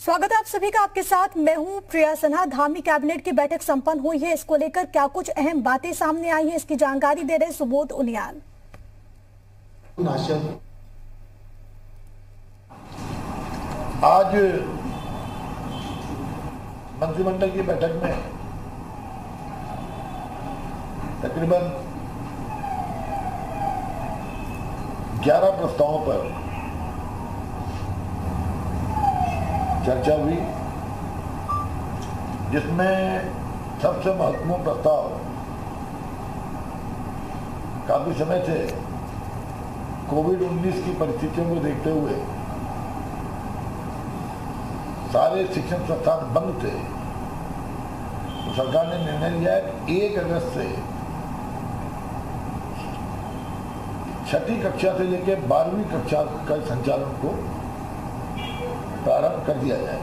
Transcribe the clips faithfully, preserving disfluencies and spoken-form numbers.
स्वागत है आप सभी का। आपके साथ मैं हूं प्रिया सिन्हा। धामी कैबिनेट की बैठक संपन्न हुई है, इसको लेकर क्या कुछ अहम बातें सामने आई हैं, इसकी जानकारी दे रहे सुबोध उनियाल। आज मंत्रिमंडल की बैठक में तकरीबन ग्यारह प्रस्तावों पर चर्चा हुई, जिसमें सबसे महत्वपूर्ण प्रस्ताव काफी समय से कोविड उन्नीस की परिस्थितियों को देखते हुए सारे शिक्षण संस्थान बंद थे, तो सरकार ने निर्णय लिया कि एक अगस्त से छठी कक्षा से लेकर बारहवीं कक्षा का संचालन को प्रारंभ कर दिया जाए।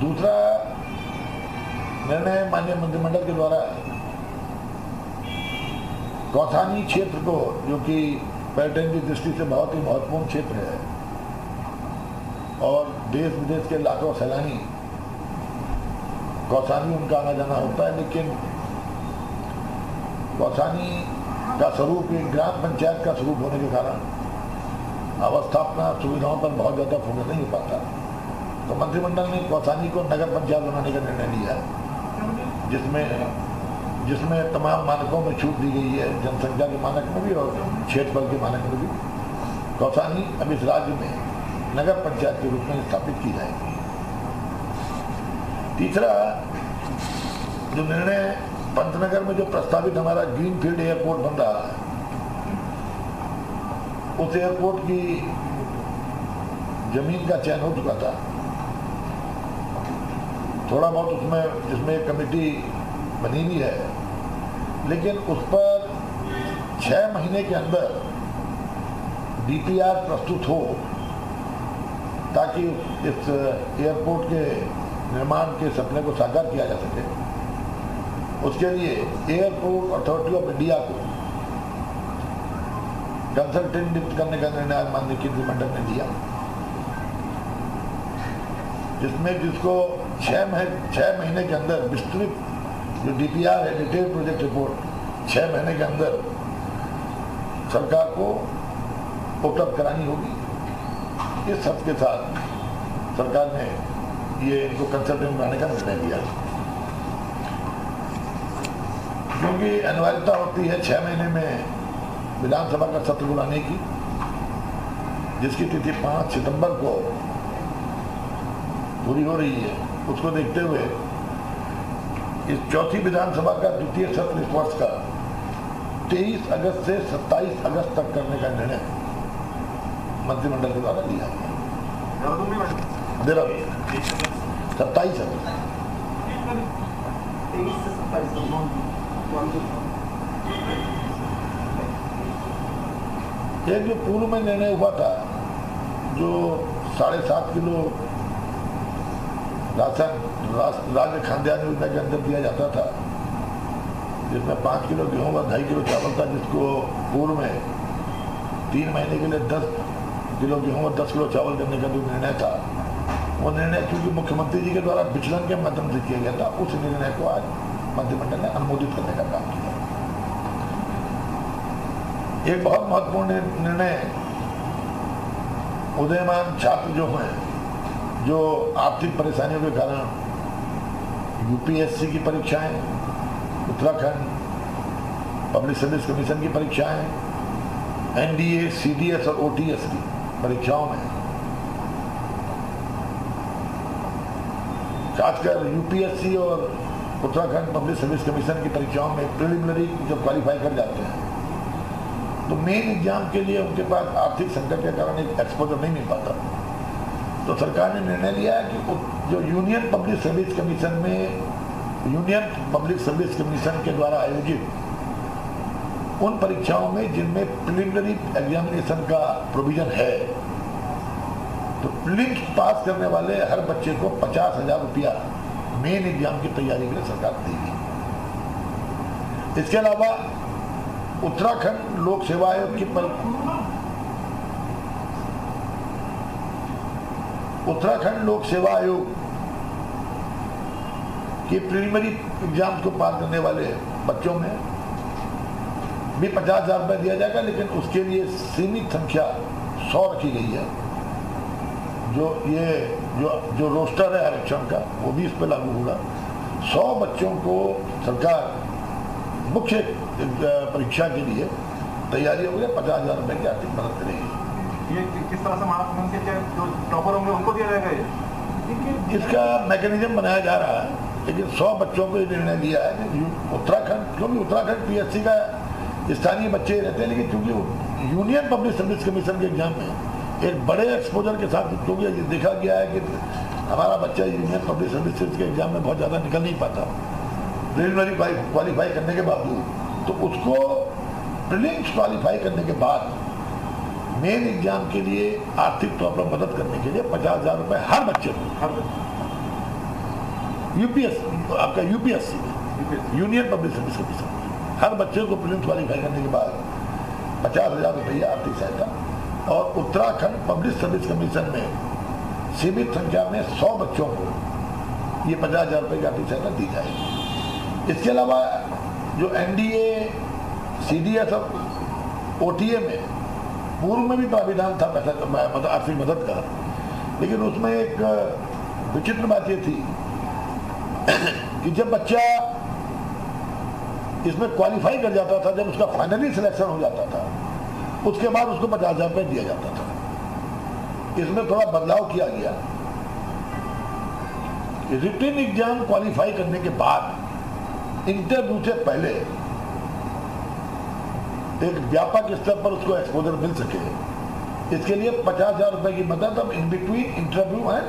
दूसरा निर्णय माननीय मंत्रिमंडल के द्वारा कौशानी क्षेत्र को, जो कि पर्यटन की दृष्टि से बहुत ही महत्वपूर्ण क्षेत्र है और देश विदेश के लाखों सैलानी कौशानी उनका आना जाना होता है, लेकिन कौशानी का स्वरूप एक ग्राम पंचायत का स्वरूप होने के कारण अवस्थापना सुविधाओं पर बहुत ज़्यादा फोकस नहीं हो पाता, तो मंत्रिमंडल ने कौशानी को नगर पंचायत बनाने का निर्णय लिया है, जिसमें जिसमें तमाम मानकों में छूट दी गई है, जनसंख्या के मानक में भी और क्षेत्रफल के मानक में भी। कौशानी अब इस राज्य में नगर पंचायत के रूप में स्थापित की जाएगी। तीसरा जो निर्णय, पंतनगर में जो प्रस्तावित हमारा ग्रीन फील्ड एयरपोर्ट बन रहा है, उस एयरपोर्ट की जमीन का चयन हो चुका था। थोड़ा बहुत उसमें जिसमें कमेटी बनी हुई है, लेकिन उस पर छः महीने के अंदर डी पी आर प्रस्तुत हो, ताकि इस एयरपोर्ट के निर्माण के सपने को साकार किया जा सके। उसके लिए एयरपोर्ट अथॉरिटी ऑफ इंडिया को कंसल्टेंट नियुक्त करने का निर्णय माननीय केंद्रीय मंडल ने दिया, जिसमें जिसको छः मह छः महीने के अंदर विस्तृत जो डी पी आर है, डिटेल प्रोजेक्ट रिपोर्ट, छः महीने के अंदर सरकार को उपलब्ध करानी होगी। इस सबके साथ सरकार ने ये इनको कंसल्टेंट बनाने का निर्णय लिया, क्योंकि अनिवार्यता होती है छः महीने में विधानसभा का सत्र बुलाने की, जिसकी तिथि पाँच सितंबर को पूरी हो रही है। उसको देखते हुए इस चौथी विधानसभा का द्वितीय सत्र इस वर्ष का तेईस अगस्त से सत्ताईस अगस्त तक करने का निर्णय मंत्रिमंडल के द्वारा लिया गया। सत्ताईस अगस्त एक जो पूर्व में निर्णय हुआ था, जो साढ़े सात किलो राशन राज्य खाद्यान्न योजना के अंदर दिया जाता था, जिसमें पाँच किलो गेहूँ और ढाई किलो चावल था, जिसको पूर्व में तीन महीने के लिए दस किलो गेहूँ और दस किलो चावल देने का जो निर्णय था, वो निर्णय क्योंकि मुख्यमंत्री जी के द्वारा विचलन के माध्यम से किया गया था, उस निर्णय को आज मंत्रिमंडल ने अनुमोदित करने का काम किया। एक बहुत महत्वपूर्ण निर्णय उदयमान छात्र जो हैं, जो आर्थिक परेशानियों के कारण यू पी एस सी की परीक्षाएं, उत्तराखण्ड पब्लिक सर्विस कमीशन की परीक्षाएं, N D A, C D S और ओ टी एस की परीक्षाओं में, खासकर यू पी एस सी और उत्तराखंड पब्लिक सर्विस कमीशन की परीक्षाओं में प्रिलिमिनरी जब क्वालिफाई कर जाते हैं, तो मेन एग्जाम के लिए उनके पास आर्थिक संकट के कारण एक एक्सपोजर नहीं मिल पाता, तो सरकार ने निर्णय लिया है कि जो यूनियन पब्लिक सर्विस कमीशन में यूनियन पब्लिक सर्विस कमीशन के द्वारा आयोजित उन परीक्षाओं में जिनमें प्रिलिमिनरी एग्जामिनेशन का प्रोविजन है, तो प्रिलिम्स पास करने वाले हर बच्चे को पचास हज़ार रुपया मेन एग्जाम की तैयारी के लिए सरकार देगी। इसके अलावा उत्तराखंड लोक सेवा आयोग की उत्तराखण्ड लोक सेवा आयोग के प्रीलिमिनरी एग्जाम को पास करने वाले बच्चों में भी पचास हजार रुपये दिया जाएगा, लेकिन उसके लिए सीमित संख्या सौ रखी गई है। जो ये जो जो रोस्टर है आरक्षण का वो भी इस पर लागू होगा। सौ बच्चों को सरकार मुख्य परीक्षा के लिए तैयारी होगी, पचास हजार रुपये की आर्थिक मदद करेगी। ये किस तरह से मानव के जो टॉपर होंगे उनको दिया जाएगा, इसका मैकेनिज्म बनाया जा रहा है। लेकिन सौ बच्चों को ये निर्णय लिया है कि उत्तराखंड, क्योंकि उत्तराखंड पीएससी का स्थानीय बच्चे रहते हैं, लेकिन क्योंकि यूनियन पब्लिक सर्विस कमीशन के एग्जाम में एक बड़े एक्सपोजर के साथ, क्योंकि ये देखा गया है कि हमारा बच्चा यूनियन पब्लिक सर्विस के एग्जाम में बहुत ज़्यादा निकल नहीं पाता प्रिलिमिनरी क्वालिफाई करने के बावजूद, तो उसको प्रिलिम्स क्वालिफाई करने के बाद मेन एग्जाम के लिए आर्थिक तौर पर मदद करने के लिए पचास हज़ार रुपये हर बच्चे को, हर यूपीएससी आपका UPSC union public service commission हर बच्चे को प्रीलिम्स क्वालिफाई करने के बाद पचास हज़ार रुपये आर्थिक सहायता। और उत्तराखंड पब्लिक सर्विस कमीशन में सीमित संख्या में सौ बच्चों को ये पचास हज़ार रुपये की आर्थिक सहायता दी जाएगी। इसके अलावा जो एनडीए, सीडीएस और ओटीए में पूर्व में भी प्राविधान था पैसा मतलब आर्थिक मदद का, लेकिन उसमें एक विचित्र बात ये थी कि जब बच्चा इसमें क्वालिफाई कर जाता था, जब उसका फाइनली सिलेक्शन हो जाता था, उसके बाद उसको पचास हज़ार रुपये दिया जाता था। इसमें थोड़ा बदलाव किया गया, रिटन एग्जाम क्वालिफाई करने के बाद इंटरव्यू से पहले एक व्यापक स्तर पर उसको एक्सपोजर मिल सके, इसके लिए पचास हज़ार रुपये की मदद अब in between interview and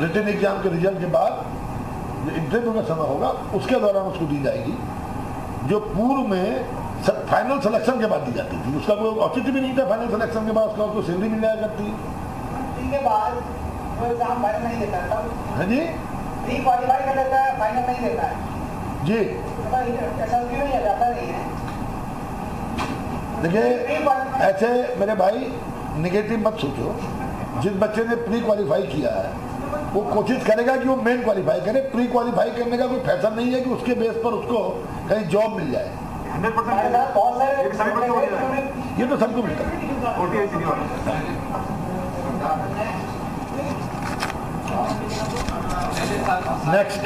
written exam के रिजल्ट के बाद जो इंटरव्यू का समय होगा उसके दौरान उसको दी जाएगी, जो पूर्व में फाइनल सिलेक्शन के बाद दी जाती थी। उसका कोई औचित्य भी नहीं था, फाइनल सिलेक्शन के बाद उसका उसको सैलरी मिल जाया करती है। जी प्री क्वालिफाई कर लेता है, फाइनल नहीं देता है। जी देखिए, ऐसे मेरे भाई निगेटिव मत सोचो। जिस बच्चे ने प्री क्वालिफाई किया है वो कोशिश करेगा कि वो मेन क्वालिफाई करे। प्री क्वालिफाई करने का कोई फैसला नहीं है कि उसके बेस पर उसको कहीं जॉब मिल जाए। ये तो सबको मिलता है। नेक्स्ट